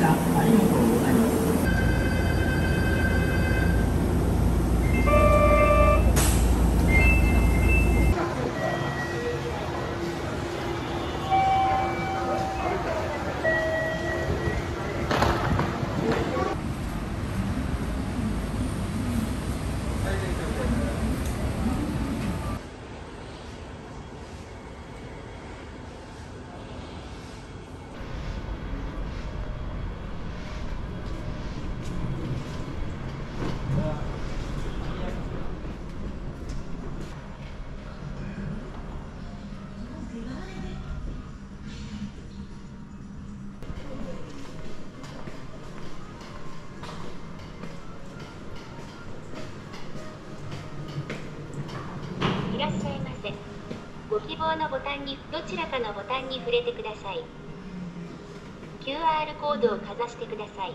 した。ありがとうございます。どちらかのボタンに触れてください。 QR コードをかざしてください。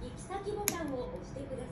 行き先ボタンを押してください。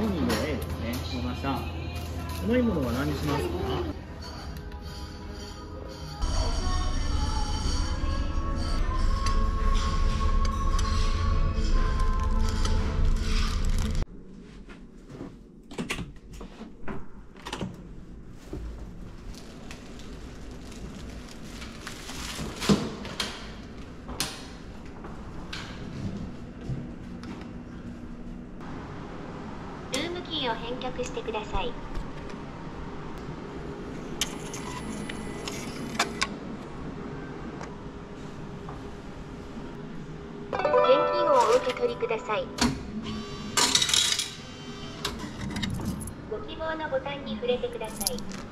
モミの絵ですね。出ました。重いものは何にしますか？キーを返却してください。現金をお受け取りください。ご希望のボタンに触れてください。